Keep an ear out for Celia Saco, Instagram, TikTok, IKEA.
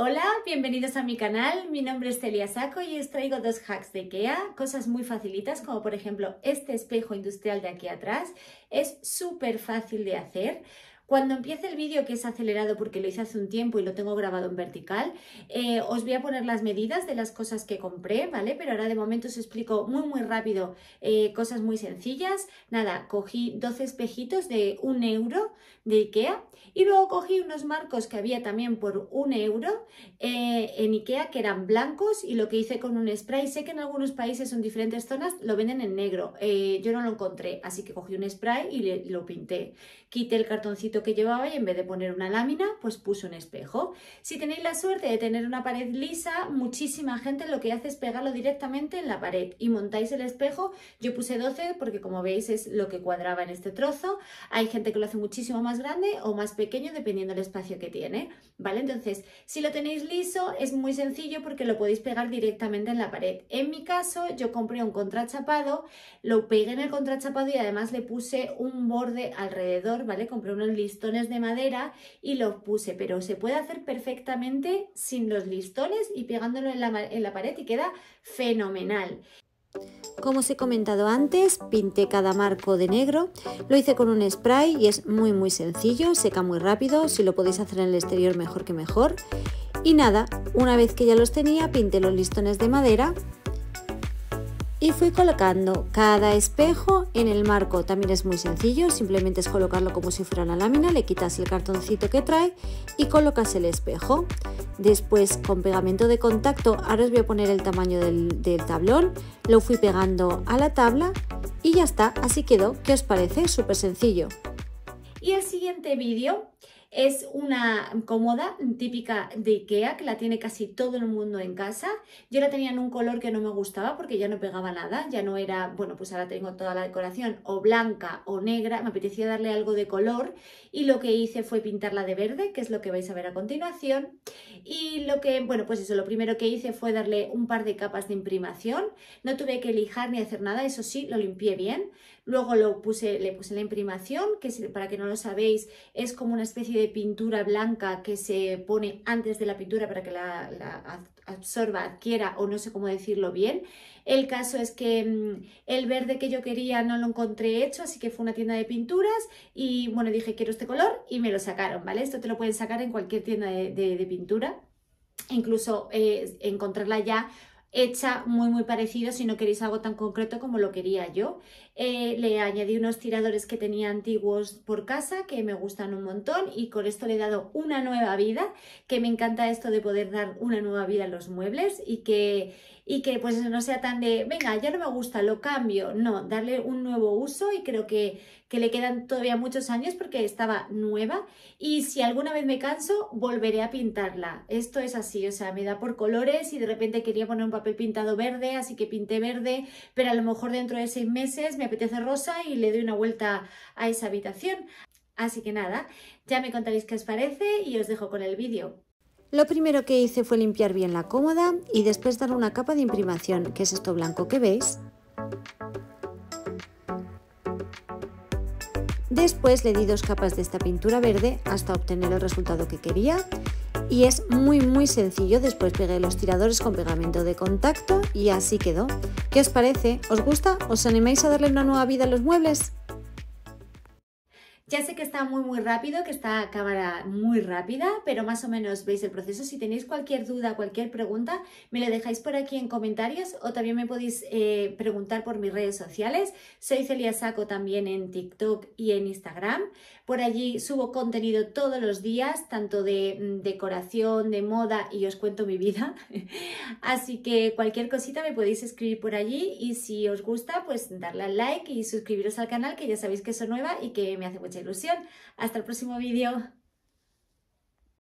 Hola, bienvenidos a mi canal, mi nombre es Celia Saco y os traigo dos hacks de IKEA, cosas muy facilitas como por ejemplo este espejo industrial de aquí atrás, es súper fácil de hacer. Cuando empiece el vídeo, que es acelerado porque lo hice hace un tiempo y lo tengo grabado en vertical, os voy a poner las medidas de las cosas que compré, ¿vale? Pero ahora de momento os explico muy rápido cosas muy sencillas. Nada, cogí 12 espejitos de 1 euro de IKEA y luego cogí unos marcos que había también por 1 euro en IKEA que eran blancos y lo que hice con un spray, sé que en algunos países en diferentes zonas lo venden en negro, yo no lo encontré, así que cogí un spray y lo pinté. Quité el cartoncito que llevaba y en vez de poner una lámina pues puse un espejo. Si tenéis la suerte de tener una pared lisa, muchísima gente lo que hace es pegarlo directamente en la pared y montáis el espejo. Yo puse 12 porque como veis es lo que cuadraba en este trozo. Hay gente que lo hace muchísimo más grande o más pequeño dependiendo del espacio que tiene, ¿vale? Entonces si lo tenéis liso es muy sencillo porque lo podéis pegar directamente en la pared. En mi caso yo compré un contrachapado, lo pegué en el contrachapado y además le puse un borde alrededor, ¿vale? Compré unos listones de madera y los puse, pero se puede hacer perfectamente sin los listones y pegándolo en la pared y queda fenomenal. Como os he comentado antes, pinté cada marco de negro, lo hice con un spray y es muy sencillo, seca muy rápido, si lo podéis hacer en el exterior mejor que mejor. Y nada, una vez que ya los tenía, pinté los listones de madera y fui colocando cada espejo en el marco. También es muy sencillo, simplemente es colocarlo como si fuera una lámina, le quitas el cartoncito que trae y colocas el espejo. Después con pegamento de contacto, ahora os voy a poner el tamaño del tablón, lo fui pegando a la tabla y ya está, así quedó. ¿Qué os parece? Súper sencillo. Y el siguiente vídeo es una cómoda típica de IKEA que la tiene casi todo el mundo en casa. Yo la tenía en un color que no me gustaba porque ya no pegaba nada, ya no era, bueno, pues ahora tengo toda la decoración o blanca o negra, me apetecía darle algo de color y lo que hice fue pintarla de verde, que es lo que vais a ver a continuación. Y lo que, bueno, pues eso, lo primero que hice fue darle un par de capas de imprimación, no tuve que lijar ni hacer nada, eso sí, lo limpié bien. Luego le puse la imprimación, que para que no lo sabéis es como una especie de pintura blanca que se pone antes de la pintura para que la absorba, adquiera, o no sé cómo decirlo bien. El caso es que el verde que yo quería no lo encontré hecho, así que fue una tienda de pinturas y bueno, dije quiero este color y me lo sacaron, ¿vale? Esto te lo pueden sacar en cualquier tienda de pintura, incluso encontrarla ya hecha muy parecido si no queréis algo tan concreto como lo quería yo. Le añadí unos tiradores que tenía antiguos por casa que me gustan un montón y con esto le he dado una nueva vida, que me encanta esto de poder dar una nueva vida a los muebles y que pues no sea tan de venga, ya no me gusta, lo cambio, no, darle un nuevo uso y creo que le quedan todavía muchos años porque estaba nueva y si alguna vez me canso volveré a pintarla. Esto es así, o sea, me da por colores y de repente quería poner un papel pintado verde, así que pinté verde, pero a lo mejor dentro de 6 meses me apetece rosa y le doy una vuelta a esa habitación. Así que nada, ya me contaréis qué os parece y os dejo con el vídeo. Lo primero que hice fue limpiar bien la cómoda y después dar una capa de imprimación, que es esto blanco que veis. Después le di 2 capas de esta pintura verde hasta obtener el resultado que quería y es muy sencillo. Después pegué los tiradores con pegamento de contacto y así quedó. ¿Qué os parece? ¿Os gusta? ¿Os animáis a darle una nueva vida a los muebles? Ya sé que está muy rápido, que está a cámara muy rápida, pero más o menos veis el proceso. Si tenéis cualquier duda, cualquier pregunta, me lo dejáis por aquí en comentarios o también me podéis preguntar por mis redes sociales. Soy Celia Saco también en TikTok y en Instagram. Por allí subo contenido todos los días, tanto de decoración, de moda y os cuento mi vida. Así que cualquier cosita me podéis escribir por allí y si os gusta, pues darle al like y suscribiros al canal, que ya sabéis que soy nueva y que me hace mucha ilusión. Hasta el próximo vídeo.